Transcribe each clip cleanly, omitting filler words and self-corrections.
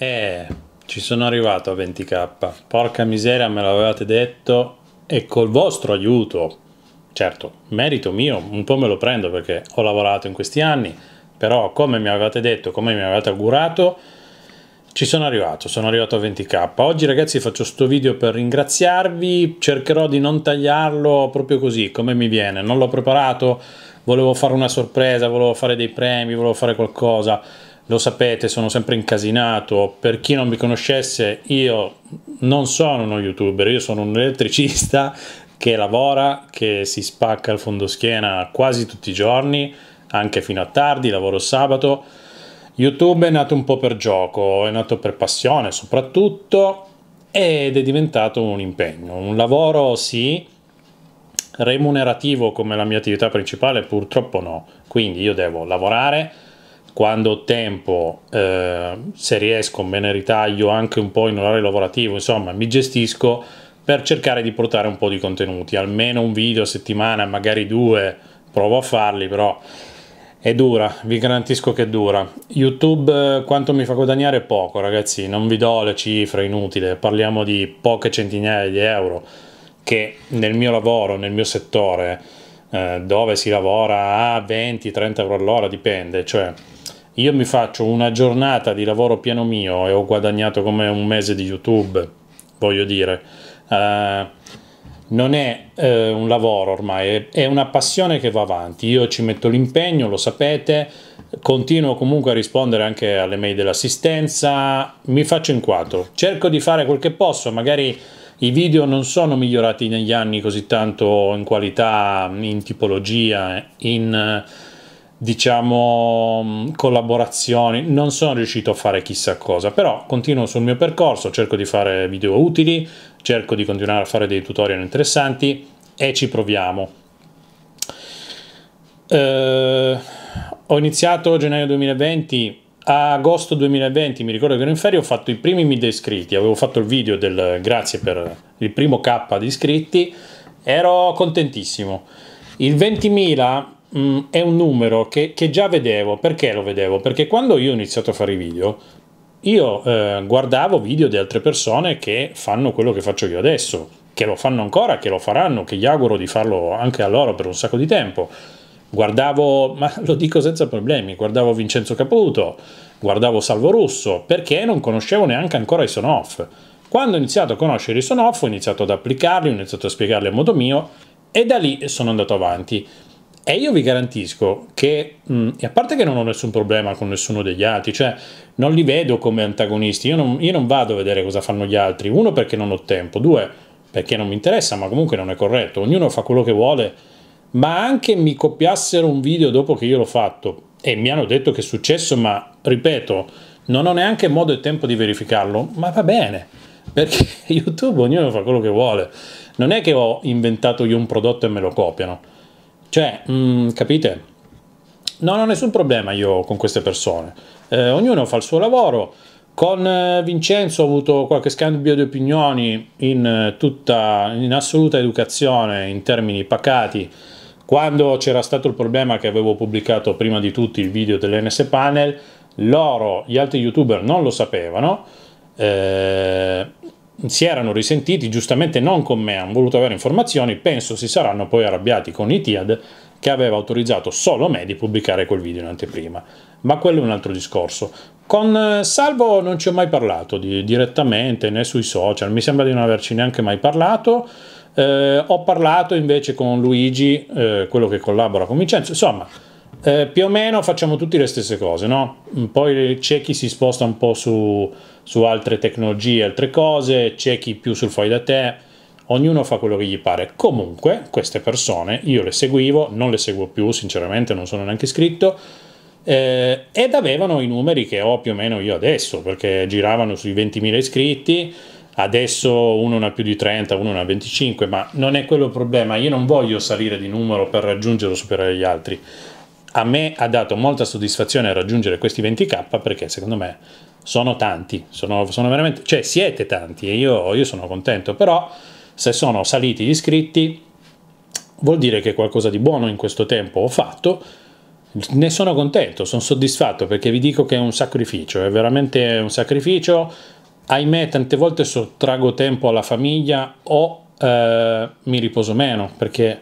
Ci sono arrivato a 20k. Porca miseria, me l'avevate detto. E col vostro aiuto, certo, merito mio, un po' me lo prendo perché ho lavorato in questi anni, però come mi avevate detto, come mi avevate augurato, ci sono arrivato a 20k. Oggi ragazzi faccio sto video per ringraziarvi, cercherò di non tagliarlo proprio così, come mi viene, non l'ho preparato, volevo fare una sorpresa, volevo fare dei premi, volevo fare qualcosa, lo sapete, sono sempre incasinato. Per chi non mi conoscesse, io non sono uno youtuber, io sono un elettricista che lavora, che si spacca il fondoschiena quasi tutti i giorni, anche fino a tardi, lavoro sabato. YouTube è nato un po' per gioco, è nato per passione soprattutto, ed è diventato un impegno, un lavoro sì, remunerativo come la mia attività principale purtroppo no, quindi io devo lavorare quando ho tempo, se riesco me ne ritaglio anche un po' in orario lavorativo, insomma mi gestisco per cercare di portare un po' di contenuti, almeno un video a settimana, magari due, provo a farli, però è dura, vi garantisco che è dura. YouTube quanto mi fa guadagnare? Poco ragazzi, non vi do le cifre, inutile, parliamo di poche centinaia di euro che nel mio lavoro, nel mio settore, dove si lavora a 20-30 euro all'ora, dipende, cioè io mi faccio una giornata di lavoro pieno mio e ho guadagnato come un mese di YouTube, voglio dire, non è un lavoro ormai, è una passione che va avanti, io ci metto l'impegno, lo sapete, continuo comunque a rispondere anche alle mail dell'assistenza, mi faccio in quattro, cerco di fare quel che posso, magari i video non sono migliorati negli anni così tanto in qualità, in tipologia, in diciamo collaborazioni, non sono riuscito a fare chissà cosa, però continuo sul mio percorso, cerco di fare video utili, cerco di continuare a fare dei tutorial interessanti e ci proviamo. Ho iniziato gennaio 2020, a agosto 2020 mi ricordo che ero in ferie, ho fatto i primi 1000 iscritti, avevo fatto il video del grazie per il primo K di iscritti, ero contentissimo. Il 20.000 è un numero che già vedevo. Perché lo vedevo? Perché quando io ho iniziato a fare i video io guardavo video di altre persone che fanno quello che faccio io adesso, che lo fanno ancora, che lo faranno, che gli auguro di farlo anche a loro per un sacco di tempo. Guardavo, ma lo dico senza problemi, guardavo Vincenzo Caputo, guardavo Salvo Russo, perché non conoscevo neanche ancora i Sonoff. Quando ho iniziato a conoscere i Sonoff ho iniziato ad applicarli, ho iniziato a spiegarli a modo mio e da lì sono andato avanti. E io vi garantisco che, a parte che non ho nessun problema con nessuno degli altri, cioè non li vedo come antagonisti, io non vado a vedere cosa fanno gli altri, uno perché non ho tempo, due perché non mi interessa, ma comunque non è corretto, ognuno fa quello che vuole, ma anche mi copiassero un video dopo che io l'ho fatto e mi hanno detto che è successo, ma ripeto, non ho neanche modo e tempo di verificarlo, ma va bene, perché YouTube ognuno fa quello che vuole, non è che ho inventato io un prodotto e me lo copiano. Cioè, capite? Non ho nessun problema io con queste persone, ognuno fa il suo lavoro. Con Vincenzo ho avuto qualche scambio di opinioni in assoluta educazione, in termini pacati, quando c'era stato il problema che avevo pubblicato prima di tutti il video dell'NS Panel, loro, gli altri youtuber, non lo sapevano, si erano risentiti, giustamente non con me, hanno voluto avere informazioni, penso si saranno poi arrabbiati con Itiad che aveva autorizzato solo me di pubblicare quel video in anteprima, ma quello è un altro discorso. Con Salvo non ci ho mai parlato direttamente né sui social, mi sembra di non averci neanche mai parlato, ho parlato invece con Luigi, quello che collabora con Vincenzo, insomma più o meno facciamo tutte le stesse cose, no? Poi c'è chi si sposta un po' su altre tecnologie, altre cose, c'è chi più sul fai da te, ognuno fa quello che gli pare. Comunque queste persone io le seguivo, non le seguo più sinceramente, non sono neanche iscritto, ed avevano i numeri che ho più o meno io adesso, perché giravano sui 20.000 iscritti, adesso uno ne ha più di 30, uno ne ha 25, ma non è quello il problema, io non voglio salire di numero per raggiungere o superare gli altri. A me ha dato molta soddisfazione raggiungere questi 20k, perché secondo me sono tanti, sono veramente, cioè siete tanti e io sono contento, però se sono saliti gli iscritti vuol dire che qualcosa di buono in questo tempo ho fatto, Ne sono contento, sono soddisfatto, perché vi dico che è un sacrificio, è veramente un sacrificio. Ahimè, tante volte sottrago tempo alla famiglia o mi riposo meno, perché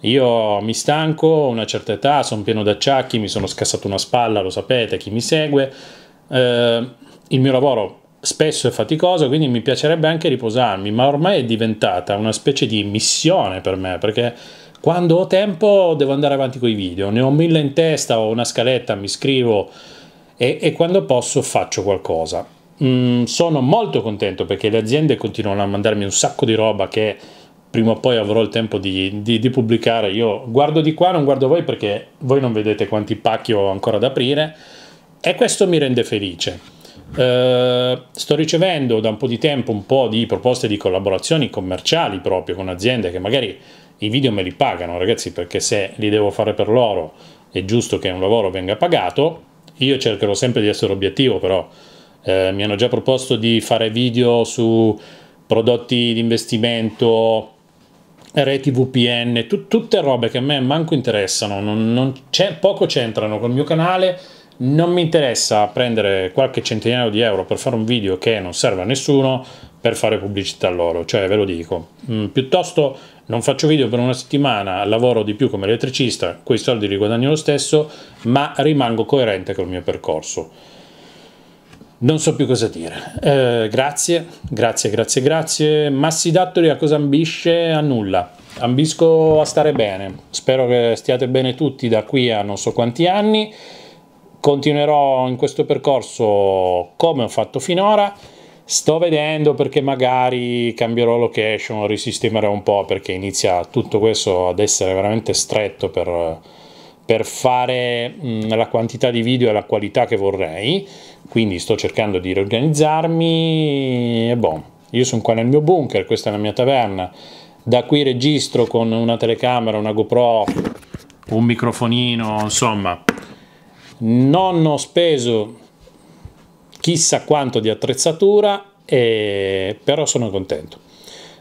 io mi stanco, ho una certa età, sono pieno d'acciacchi, mi sono scassato una spalla, lo sapete, chi mi segue. Il mio lavoro spesso è faticoso, quindi mi piacerebbe anche riposarmi, ma ormai è diventata una specie di missione per me, perché quando ho tempo devo andare avanti con i video, ne ho 1000 in testa, ho una scaletta, mi scrivo e quando posso faccio qualcosa. Sono molto contento perché le aziende continuano a mandarmi un sacco di roba che prima o poi avrò il tempo di pubblicare. Io guardo di qua, non guardo voi perché voi non vedete quanti pacchi ho ancora da aprire, e questo mi rende felice. Sto ricevendo da un po' di tempo un po' di proposte di collaborazioni commerciali proprio con aziende che magari i video me li pagano, ragazzi, perché se li devo fare per loro è giusto che un lavoro venga pagato. Io cercherò sempre di essere obiettivo, però mi hanno già proposto di fare video su prodotti di investimento, reti VPN, tutte robe che a me manco interessano, poco c'entrano col mio canale. Non mi interessa prendere qualche centinaio di euro per fare un video che non serve a nessuno per fare pubblicità loro, cioè ve lo dico, piuttosto non faccio video per una settimana, lavoro di più come elettricista, quei soldi li guadagno lo stesso, ma rimango coerente col mio percorso. Non so più cosa dire, grazie. Massy Dattoli a cosa ambisce? A nulla, ambisco a stare bene, spero che stiate bene tutti da qui a non so quanti anni. Continuerò in questo percorso come ho fatto finora, sto vedendo perché magari cambierò location, risistemerò un po', perché inizia tutto questo ad essere veramente stretto per fare la quantità di video e la qualità che vorrei, quindi sto cercando di riorganizzarmi e boh. Io sono qua nel mio bunker, questa è la mia taverna, da qui registro con una telecamera, una GoPro, un microfonino, insomma. Non ho speso chissà quanto di attrezzatura, però sono contento.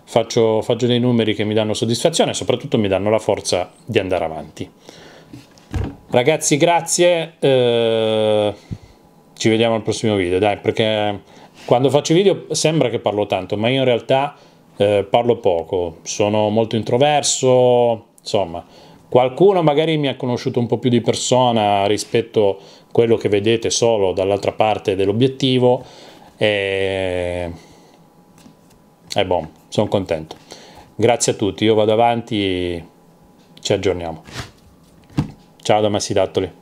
Faccio dei numeri che mi danno soddisfazione e soprattutto mi danno la forza di andare avanti. Ragazzi, grazie. Ci vediamo al prossimo video, dai, perché quando faccio i video sembra che parlo tanto, ma io in realtà parlo poco. Sono molto introverso, insomma. Qualcuno magari mi ha conosciuto un po' più di persona rispetto a quello che vedete solo dall'altra parte dell'obiettivo e boh, sono contento. Grazie a tutti, io vado avanti, ci aggiorniamo. Ciao da Massy Dattoli.